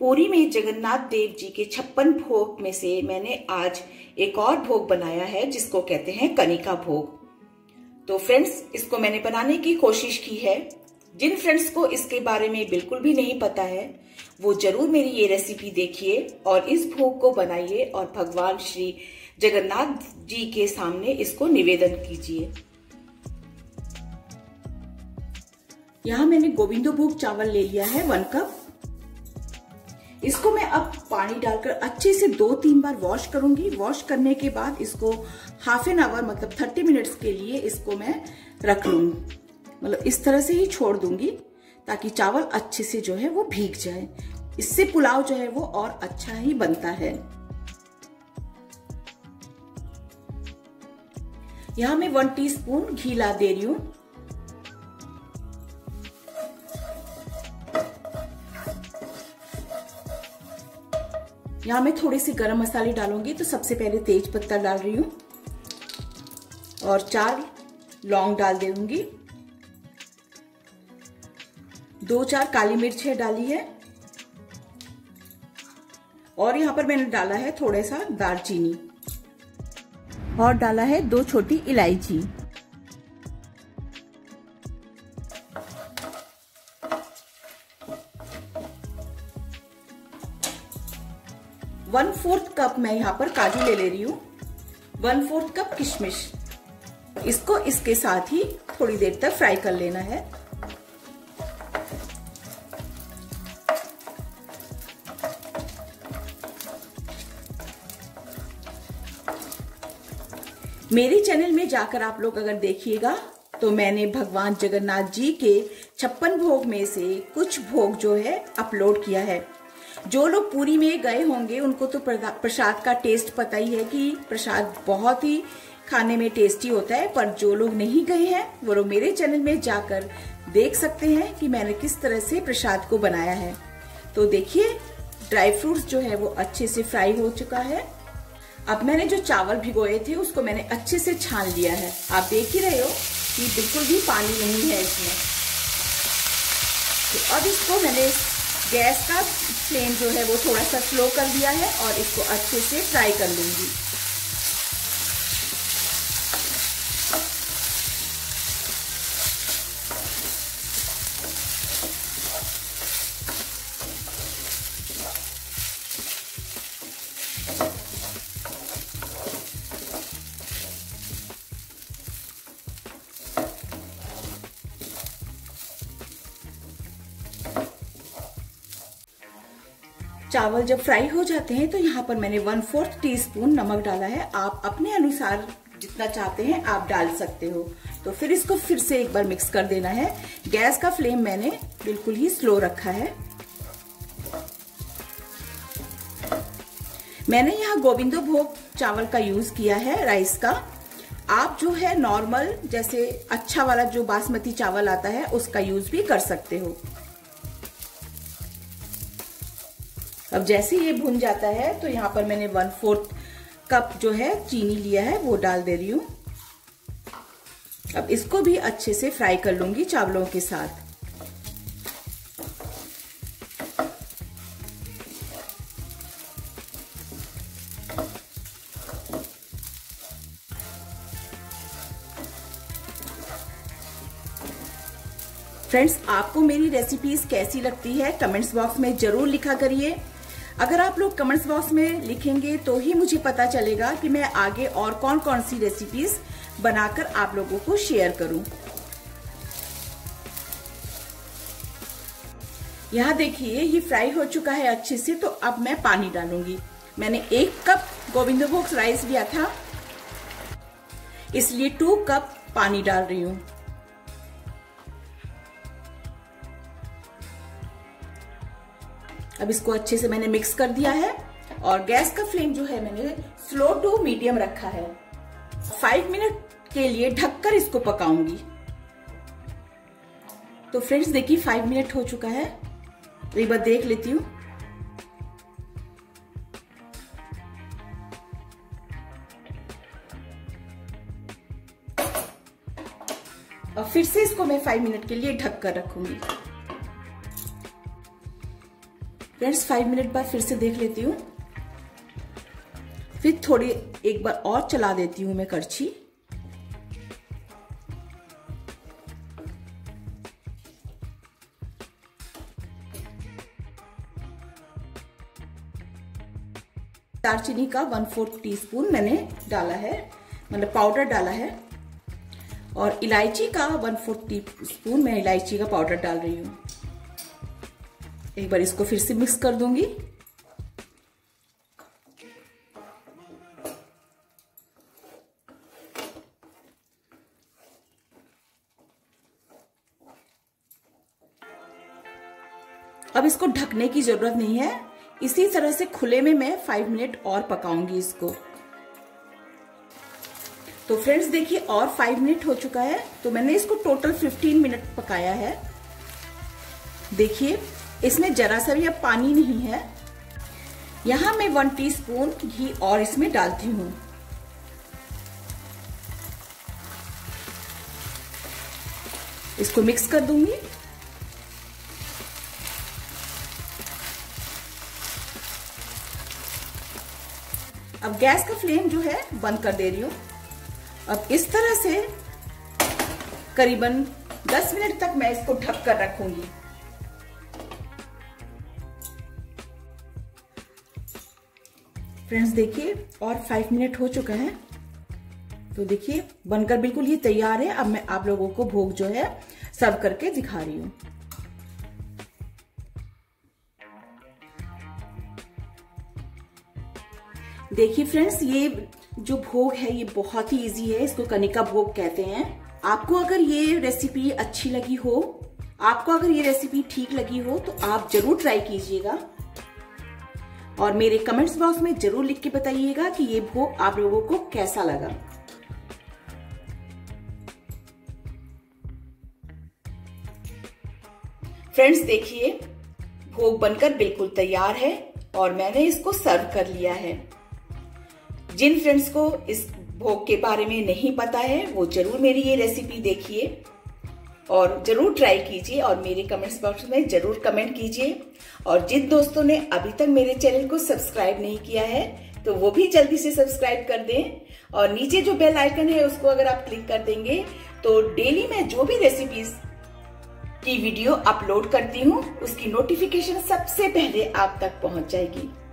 पूरी में जगन्नाथ देव जी के 56 भोग में से मैंने आज एक और भोग बनाया है जिसको कहते हैं कनिका भोग। तो फ्रेंड्स, इसको मैंने बनाने की कोशिश की है। जिन फ्रेंड्स को इसके बारे में बिल्कुल भी नहीं पता है वो जरूर मेरी ये रेसिपी देखिए और इस भोग को बनाइए और भगवान श्री जगन्नाथ जी के सामने इसको निवेदन कीजिए। यहाँ मैंने गोविंद भोग चावल ले लिया है 1 कप। इसको मैं अब पानी डालकर अच्छे से 2-3 बार वॉश करूंगी। वॉश करने के बाद इसको हाफ एन आवर मतलब 30 मिनट्स के लिए इसको मैं रख लूंगी, मतलब इस तरह से ही छोड़ दूंगी ताकि चावल अच्छे से जो है वो भीग जाए। इससे पुलाव जो है वो और अच्छा ही बनता है। यहाँ मैं 1 टीस्पून घी ला दे रही हूँ। यहाँ मैं थोड़े से गरम मसाले डालूंगी। तो सबसे पहले तेज पत्ता डाल रही हूँ और 4 लौंग डाल दूंगी। 2-4 काली मिर्च है डाली है और यहाँ पर मैंने डाला है थोड़ा सा दालचीनी और डाला है 2 छोटी इलायची। वन फोर्थ कप मैं यहाँ पर काजू ले रही हूँ। 1/4 कप किशमिश। इसको इसके साथ ही थोड़ी देर तक फ्राई कर लेना है। मेरे चैनल में जाकर आप लोग अगर देखिएगा तो मैंने भगवान जगन्नाथ जी के 56 भोग में से कुछ भोग जो है अपलोड किया है। जो लोग पूरी में गए होंगे उनको तो प्रसाद का टेस्ट पता ही है कि प्रसाद बहुत ही खाने में टेस्टी होता है। पर जो लोग नहीं गए हैं वो लोग मेरे चैनल में जाकर देख सकते हैं कि मैंने किस तरह से प्रसाद को बनाया है। तो देखिए ड्राई फ्रूट्स जो है वो अच्छे से फ्राई हो चुका है। अब मैंने जो चावल भिगोए थे उसको मैंने अच्छे से छान लिया है। आप देख ही रहे हो कि बिल्कुल भी पानी नहीं है इसमें। तो अब इसको मैंने गैस का फ्लेम जो है वो थोड़ा सा स्लो कर दिया है और इसको अच्छे से फ्राई कर लूंगी। चावल जब फ्राई हो जाते हैं तो यहाँ पर मैंने 1/4 टीस्पून नमक डाला है। आप अपने अनुसार जितना चाहते हैं आप डाल सकते हो। तो फिर इसको फिर से एक बार मिक्स कर देना है। गैस का फ्लेम मैंने बिल्कुल ही स्लो रखा है। मैंने यहाँ गोविंद भोग चावल का यूज किया है राइस का। आप जो है नॉर्मल जैसे अच्छा वाला जो बासमती चावल आता है उसका यूज भी कर सकते हो। अब जैसे ये भुन जाता है तो यहाँ पर मैंने 1/4 कप जो है चीनी लिया है वो डाल दे रही हूँ। अब इसको भी अच्छे से फ्राई कर लूंगी चावलों के साथ। फ्रेंड्स, आपको मेरी रेसिपीज कैसी लगती है कमेंट्स बॉक्स में जरूर लिखा करिए। अगर आप लोग कमेंट्स बॉक्स में लिखेंगे तो ही मुझे पता चलेगा कि मैं आगे और कौन कौन सी रेसिपीज बनाकर आप लोगों को शेयर करूं। यहाँ देखिए ये फ्राई हो चुका है अच्छे से। तो अब मैं पानी डालूंगी। मैंने 1 कप गोविंद भोग राइस लिया था इसलिए 2 कप पानी डाल रही हूँ। अब इसको अच्छे से मैंने मिक्स कर दिया है और गैस का फ्लेम जो है मैंने स्लो टू मीडियम रखा है। 5 मिनट के लिए ढककर इसको पकाऊंगी। तो फ्रेंड्स देखिए 5 मिनट हो चुका है। एक बार देख लेती हूँ। और फिर से इसको मैं 5 मिनट के लिए ढककर रखूंगी। फ्रेंड्स 5 मिनट बाद फिर से देख लेती हूँ, फिर थोड़ी एक बार और चला देती हूँ मैं करछी। दालचीनी का 1/4 टीस्पून मैंने डाला है, मतलब पाउडर डाला है, और इलायची का 1/4 टीस्पून मैं इलायची का पाउडर डाल रही हूँ। एक बार इसको फिर से मिक्स कर दूंगी। अब इसको ढकने की जरूरत नहीं है, इसी तरह से खुले में मैं 5 मिनट और पकाऊंगी इसको। तो फ्रेंड्स देखिए और 5 मिनट हो चुका है, तो मैंने इसको टोटल 15 मिनट पकाया है। देखिए इसमें जरा सा भी अब पानी नहीं है। यहाँ मैं 1 टीस्पून घी और इसमें डालती हूँ। इसको मिक्स कर दूंगी। अब गैस का फ्लेम जो है बंद कर दे रही हूँ। अब इस तरह से करीबन 10 मिनट तक मैं इसको ढक कर रखूंगी। फ्रेंड्स देखिए और 5 मिनट हो चुका है, तो देखिए बनकर बिल्कुल ये तैयार है। अब मैं आप लोगों को भोग जो है सर्व करके दिखा रही हूँ। देखिए फ्रेंड्स ये जो भोग है ये बहुत ही इजी है, इसको कनिका भोग कहते हैं। आपको अगर ये रेसिपी अच्छी लगी हो, आपको अगर ये रेसिपी ठीक लगी हो तो आप जरूर ट्राई कीजिएगा और मेरे कमेंट्स बॉक्स में जरूर लिख के बताइएगा कि ये भोग आप लोगों को कैसा लगा। फ्रेंड्स देखिए भोग बनकर बिल्कुल तैयार है और मैंने इसको सर्व कर लिया है। जिन फ्रेंड्स को इस भोग के बारे में नहीं पता है वो जरूर मेरी ये रेसिपी देखिए और जरूर ट्राई कीजिए और मेरे कमेंट्स बॉक्स में जरूर कमेंट कीजिए। और जिन दोस्तों ने अभी तक मेरे चैनल को सब्सक्राइब नहीं किया है तो वो भी जल्दी से सब्सक्राइब कर दें और नीचे जो बेल आइकन है उसको अगर आप क्लिक कर देंगे तो डेली मैं जो भी रेसिपीज की वीडियो अपलोड करती हूँ उसकी नोटिफिकेशन सबसे पहले आप तक पहुँच जाएगी।